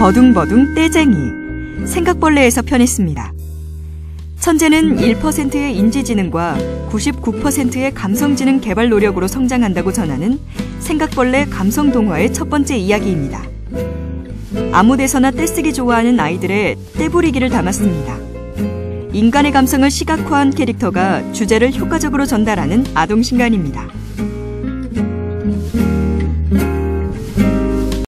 버둥버둥 떼쟁이, 생각벌레에서 편했습니다. 천재는 1%의 인지지능과 99%의 감성지능 개발 노력으로 성장한다고 전하는 생각벌레 감성동화의 첫 번째 이야기입니다. 아무데서나 떼쓰기 좋아하는 아이들의 떼부리기를 담았습니다. 인간의 감성을 시각화한 캐릭터가 주제를 효과적으로 전달하는 아동신간입니다.